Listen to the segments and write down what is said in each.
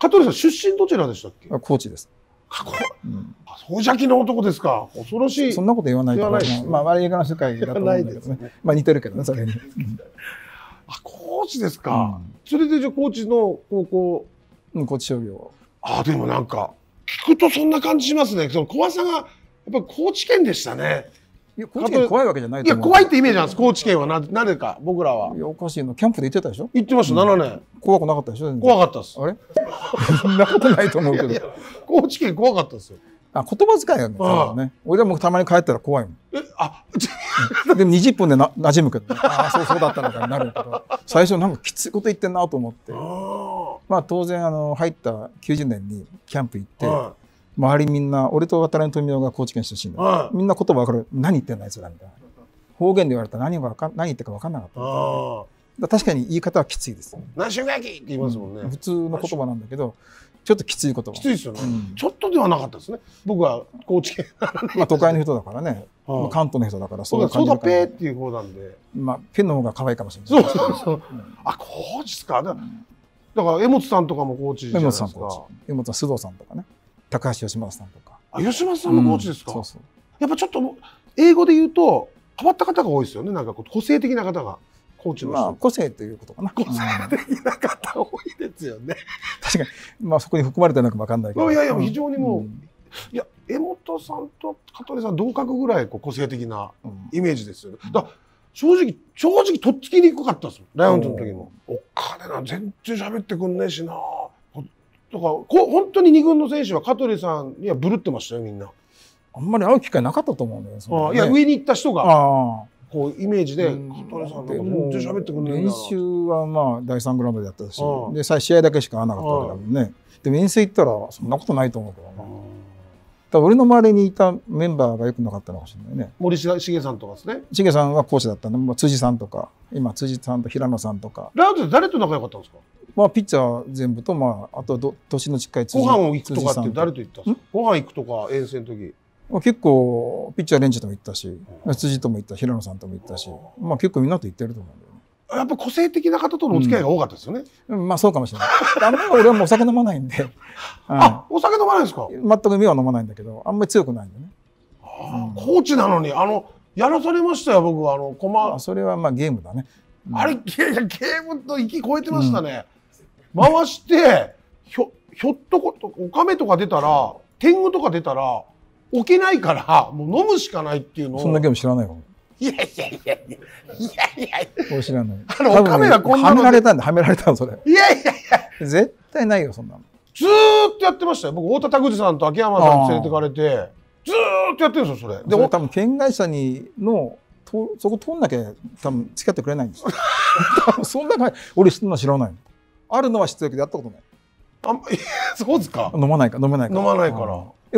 香取さん、出身どちらでしたっけ？高知です。そう邪気の男ですか。恐ろしい。そんなこと言わないとね。まあ映画の世界だと思うんだけどね。まあ似てるけどね、それに。あ、高知ですか。それでじゃあ高知の高校、高知商業。あ、でもなんか聞くとそんな感じしますね。その怖さがやっぱり高知県でしたね。いや、高知県怖いわけじゃないと思う。いや、怖いってイメージなんです。高知県はなぜか僕らは。いや、おかしいの。キャンプで行ってたでしょ？行ってました。7年。怖くなかったでしょ？怖かったです。あれ？そんなことないと思うけど。高知県怖かったですよ。あ、言葉遣いやね。俺はもうたまに帰ったら怖いもん。え、あ、でも20分で馴染むけど。ああ、そうだったのかになるけど。最初なんかきついこと言ってんなと思って。まあ当然入った90年にキャンプ行って。周りみんな、俺と渡辺富夫が高知県出身だ。みんな言葉分かる。何言ってんだあいつらみたいな。方言で言われたら何言ってか分かんなかった。確かに言い方はきついです。何週間きって言いますもんね。普通の言葉なんだけど、ちょっときつい言葉。きついですよね。ちょっとではなかったですね。僕は高知県。まあ都会の人だからね。関東の人だからそういう感じ。そうだ、ペーっていう方なんで。まあペの方が可愛いかもしれない。そうそう。あ、高知っすか。だから江本さんとかも高知じゃないですか。江本さん、須藤さんとかね。高橋義正さんとか。あ、義正さんもコーチですか。やっぱちょっと英語で言うと変わった方が多いですよね。なんか個性的な方がコーチの人。まあ個性ということかな。個性的な方多いですよね。確かにまあそこに含まれてなくわかんないけど。いやいや、非常にもう、いや江本さんと香取さん同格ぐらい個性的なイメージですよね。だから正直とっつきにくかったですよ。ライオンズの時も。お金な全然喋ってくんねえしな。だから本当に2軍の選手は香取さんにはぶるってましたよ、みんな。あんまり会う機会なかったと思うんだよね。いや、上に行った人がこうイメージで、香取さんって全然喋ってくんねえんだ。練習はまあ第3グラウンドでやったし、で最試合だけしか会わなかったわけだもんね。でも遠征行ったらそんなことないと思うけどな。だから俺の周りにいたメンバーが良くなかったのかもしれないね。森重さんとかですね。重さんはコーチだったんで、辻さんとか、今辻さんと平野さんとか。ラウンドで誰と仲良かったんですか？まあピッチャー全部と、まああとは年の近い辻さん。ご飯を行くとかって誰と行ったんですか？ご飯行くとか遠征の時。結構ピッチャーレンジとも行ったし、辻とも行った、平野さんとも行ったし、まあ結構みんなと行ってると思うんだよね。やっぱ個性的な方とのお付き合いが多かったですよね。まあそうかもしれない。あんまり俺はもうお酒飲まないんで。あ、お酒飲まないんですか？全く目は飲まないんだけど、あんまり強くないんだね。ああ、コーチなのにやらされましたよ、僕は駒。それはまあゲームだね。あれゲームと域超えてましたね。回してひょっとことおかめとか出たら天狗とか出たら置けないからもう飲むしかないっていうのを。そんなゲーム知らないかも。いや俺知らない。おかめはこんなのはめられたんそれ。いや絶対ないよ、そんなの。ずーっとやってましたよ。僕太田拓司さんと秋山さんに連れてかれてずーっとやってるんですよ、それ。でも多分県外者のそこ通んなきゃ多分付き合ってくれないんですよ。そんな感じ。俺そんな知らないの。あるのは知ってるけどやったことない。あんま、そうですか。飲まないから。江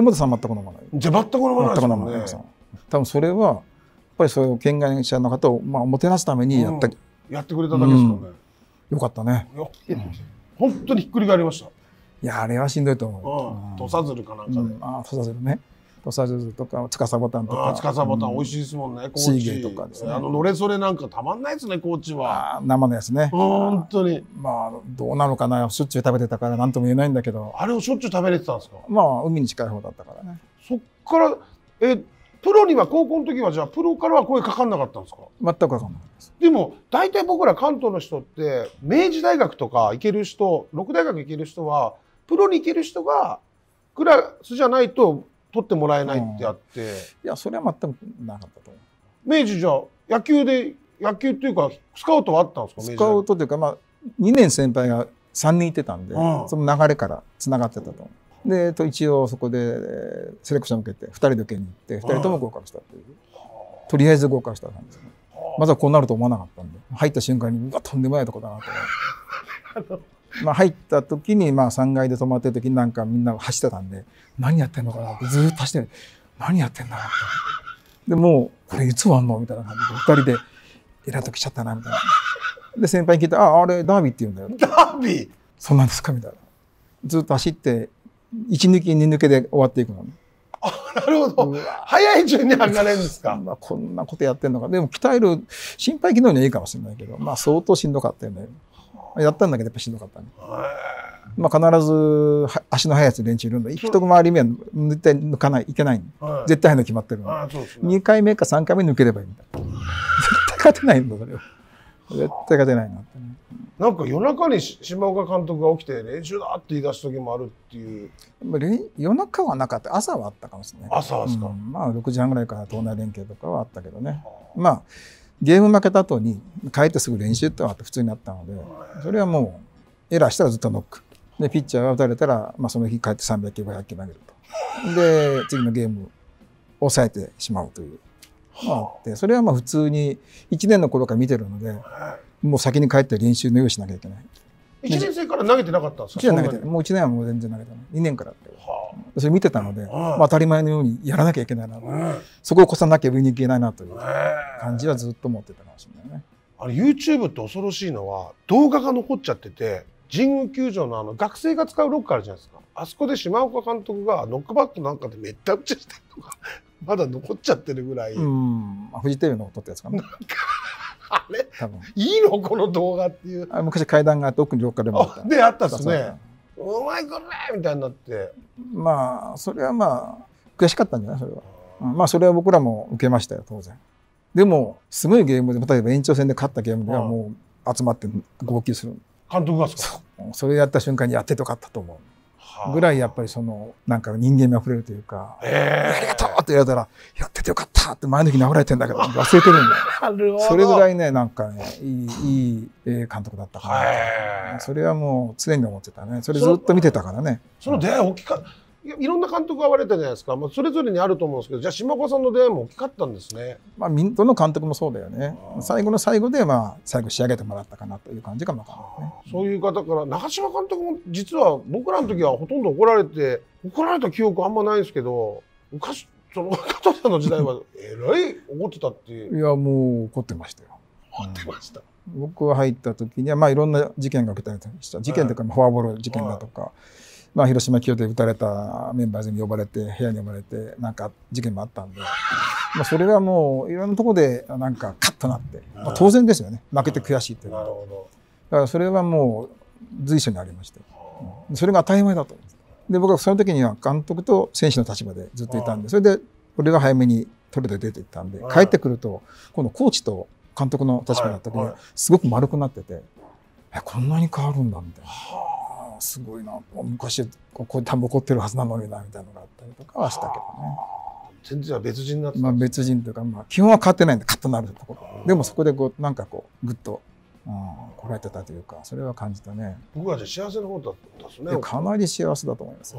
本さん全く飲まない。じゃあ全く飲まないですもんね。多分それはやっぱりそういう県外者の方をまあもてなすためにやってくれただけですからね。よかったね。本当にひっくり返りました。いや、あれはしんどいと思う。土佐鶴かなんかで。あ、土佐鶴ね。土佐鶴とか司ボタンとか。司ボタン美味しいですもんね。高知とかですね。のれそれなんかたまんないですね、高知は。生のやつね。本当に。まあどうなのかな、しょっちゅう食べてたからなんとも言えないんだけど。あれをしょっちゅう食べれてたんですか？まあ海に近い方だったからね。そっからプロには高校の時はじゃあプロからは声かかんなかったんですか？全くかかんなかったです。でも大体僕ら関東の人って明治大学とか行ける人、六大学行ける人はプロに行ける人がクラスじゃないと。取ってもらえないってあって、いやそれは全くなかったと思う。明治じゃあ野球っていうかスカウトはあったんですか？スカウトというかまあ2年先輩が3人いてたんで、その流れからつながってたと思う。で一応そこでセレクション受けて2人で受けに行って2人とも合格したっていう。とりあえず合格した感じですね。まずはこうなると思わなかったんで、入った瞬間にうわとんでもないとこだなと思って。まあ入った時にまあ3階で泊まってる時になんかみんな走ってたんで何やってんのかなってずーっと走ってる。何やってんだなってでもうこれいつ終わんのみたいな感じで2人でえらいときちゃったなみたいなで先輩に聞いて「ああれダービーって言うんだよ」「ダービーそうなんですか」みたいなずっと走って1抜き2抜けで終わっていくの。あ、なるほど。早い順に上がれるんですか。まあこんなことやってんのか。でも鍛える心肺機能にはいいかもしれないけどまあ相当しんどかったよね。やったんだけどやっぱしんどかったね。まあ、必ず足の速いやつ連中いるんで一回り目は絶対抜かないいけないんで、はい、絶対の決まってるんで、ああ、そうですね、2回目か3回目抜ければいいんだ絶対勝てないんだそれは絶対勝てないなって、ね、なんか夜中に島岡監督が起きて練習だって言い出す時もあるっていう。夜中はなかった朝はあったかもしれない。朝はですか、うん、まあ6時半ぐらいから党内連携とかはあったけどね、まあゲーム負けた後に帰ってすぐ練習ってのが普通になったので、それはもうエラーしたらずっとノックで、ピッチャーが打たれたら、まあ、その日帰って300球500球投げると、で次のゲームを抑えてしまうというのがあって、それはまあ普通に1年の頃から見てるので、もう先に帰って練習の用意しなきゃいけない。1年生から投げてなかったんですか？もう1年はもう全然投げてない、2年からってそれ見てたので、まあ、当たり前のようにやらなきゃいけないな、そこを越さなきゃ上に行けないなという感じはずっと持ってたかもしれないね。あれ YouTube って恐ろしいのは動画が残っちゃってて、神宮球場のあの学生が使うロッカーあるじゃないですか、あそこで島岡監督がノックバットなんかでめった打ちしてるのがまだ残っちゃってるぐらい、フジテレビの撮ったやつかな。あれいいのこの動画っていう。昔階段があって奥にロッカーでもあったであったですね。お前これみたいになって、まあそれはまあ悔しかったんじゃない、それは。まあそれは僕らも受けましたよ当然。でもすごいゲームで、例えば延長戦で勝ったゲームではもう集まって号泣する監督がそれやった瞬間にやってとかったと思うぐらい、やっぱりそのなんか人間味あふれるというか、ありがとうって言われたらやっててよかったって前の日に殴られてんだけど忘れてるんだよ。それぐらいね、なんかね、いい監督だったから、それはもう常に思ってたね。それずっと見てたからね。その出会い大きかった。いろんな監督が割れたじゃないですか。まあそれぞれにあると思うんですけど、じゃあ島岡さんの出会いも大きかったんですね。まあどの監督もそうだよね。最後の最後でまあ最後仕上げてもらったかなという感じがまあ、ね。そういう方から長嶋監督も実は僕らの時はほとんど怒られた記憶あんまないんですけど、昔。その加藤さんの時代はえらい怒ってたっていう。いやもう怒ってましたよ。怒ってました。僕が入った時にはまあいろんな事件が起きたりした。事件というかフォアボール事件だとか、まあ広島清手打たれたメンバーに呼ばれて部屋に呼ばれてなんか事件もあったんで、まあそれがもういろんなところでなんかカッとなって、まあ、当然ですよね。負けて悔しいっていう。なるほど。だからそれはもう随所にありました。それが当たり前だと思います。で僕はその時には監督と選手の立場でずっといたんで、それで俺が早めに取れて出ていったんで、帰ってくると今度コーチと監督の立場だった時にすごく丸くなってて、こんなに変わるんだみたいな、はあすごいな、昔こう多分怒ってるはずなのになみたいなのがあったりとかはしたけどね。全然別人になってた。まあ別人というか、まあ基本は変わってないんでカッとなるところでも、そこでこうなんかこうグッと。こらえてたというか、それは感じたね。僕はじゃあ幸せな方だったんですね。かなり幸せだと思います。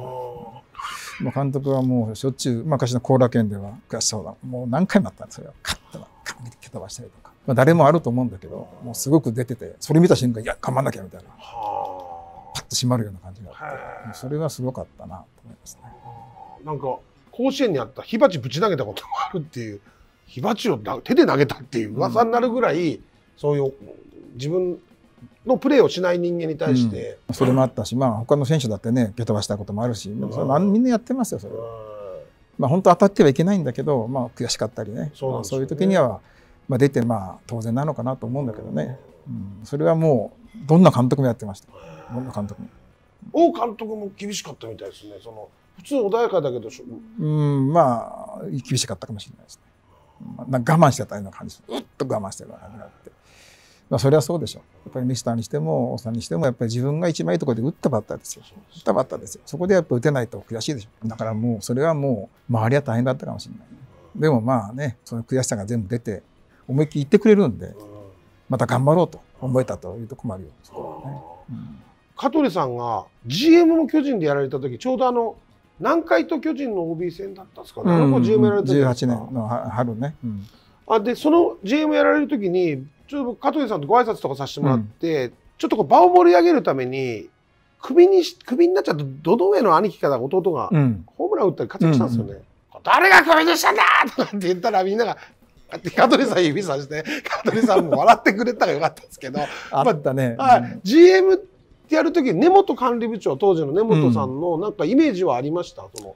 まあ監督はもうしょっちゅう、まあ昔の甲羅圏では悔しそうだ、もう何回もあったんですよ。カッと蹴飛ばしたりとか、まあ誰もあると思うんだけど、もうすごく出てて、それ見た瞬間いや頑張んなきゃみたいな、パッと締まるような感じがあって、それはすごかったなと思いますね。なんか甲子園にあった火鉢ぶち投げたこともあるっていう、火鉢を手で投げたっていう噂になるぐらい、そういう。自分のプレーをしない人間に対して、それもあったし、まあ他の選手だってね蹴飛ばしたこともあるし、それみんなやってますよそれは。まあ本当当たってはいけないんだけど、まあ悔しかったりね、そういう時にはまあ出て、まあ当然なのかなと思うんだけどね。それはもうどんな監督もやってました。どんな監督も。王監督も厳しかったみたいですね。その普通穏やかだけど、まあ厳しかったかもしれないですね。なんか我慢してたような感じ、うっと我慢してる感じがあって。まあそれはそうでしょう。やっぱりミスターにしても、おっさんにしても、やっぱり自分が一番いいところで打ったバッターですよ。打ったバッターですよ。そこでやっぱ打てないと悔しいでしょ。だからもう、それはもう、周りは大変だったかもしれない。でもまあね、その悔しさが全部出て、思いっきり言ってくれるんで、また頑張ろうと思えたというところもあるよ。そこはね。香取さんが GM の巨人でやられた時、ちょうど南海と巨人の OB 戦だったんですかね。GM やられた時。18年の春ね。で、その GM やられる時に、ちょっと加藤さんとご挨拶とかさせてもらって、ちょっとこう場を盛り上げるためにクビになっちゃった堂々の兄貴から弟がホームラン打ったり活躍したんですよね。誰がクビにしたんだとかって言ったら、みんなが香取さん指さして、香取さんも笑ってくれたらよかったんですけどあったね、GM ってやる時、根本管理部長、当時の根本さんのなんかイメージはありました？その